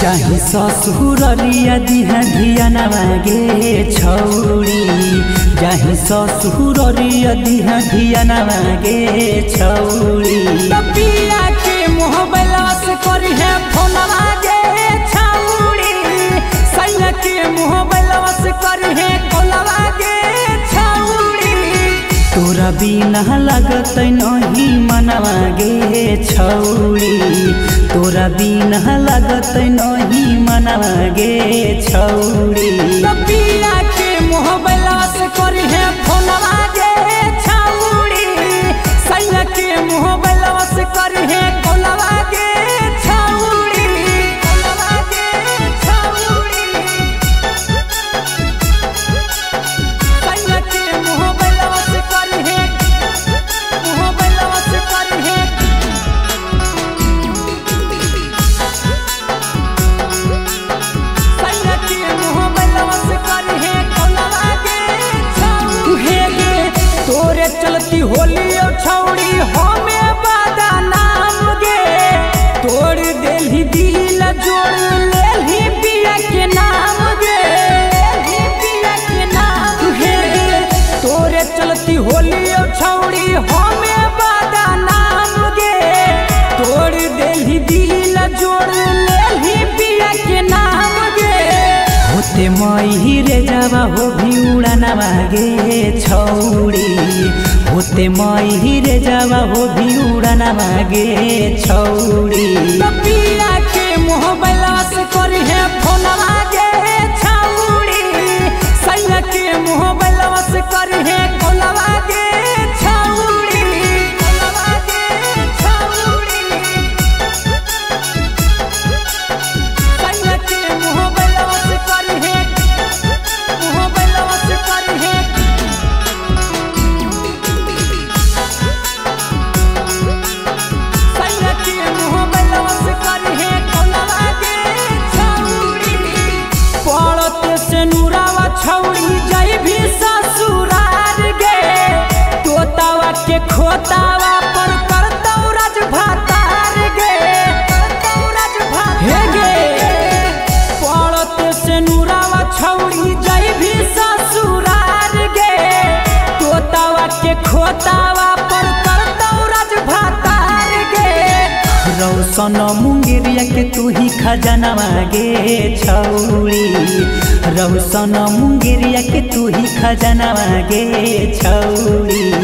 जाहि ससुररिया दिहा धिया ना मांगे छौड़ी, जाहि ससुररिया दिहा धिया ना मांगे छौड़ी। पिया के मोहबला से करी है फोनवा गे छौड़ी, सैया के मोहबला से करी है कोलवा गे छौड़ी। तोरा बिना लागत नहीं मनवा गे छौड़ी, तोरा बिना लागत नहीं मनवा गे छौड़ी। पिया के मोहबला से करी है फोनवा गे छौड़ी, सैया के मोहबला से करी है कोलवा गे छौड़ी। चलती होली और छौड़ी हमें वादा नाम गे, तोड़ देली दिल जोड़ लेली पिया के नाम गे, पिया के नाम गे। तोरे चलती होली और छौड़ी हमें वादा नाम गे, तोड़ देली दिल जोड़ लेली पिया के नाम गे। होते मई रेजावा हो भी उड़ाना वागे छौड़ी, होते मई रेजावा हो भी उड़ाना वागे छौड़ी। पिया के मोहबला से करी है फोनवा गे छौड़ी, सैया के मोहबला से करी है कोलवा गे छौड़ी। खोतावा पर करतौ राजभातार गे, करतौ राजभातार हे गे। पड़त से नुरावा छौड़ी जाई भी ससुरार गे, तोतावा के खोतावा पर करतौ राजभातार गे। रौशन मुंगेरिया के तू ही खजानावा गे छौड़ी, रौशन मुंगेरिया के तू ही खजानावा गे छौड़ी।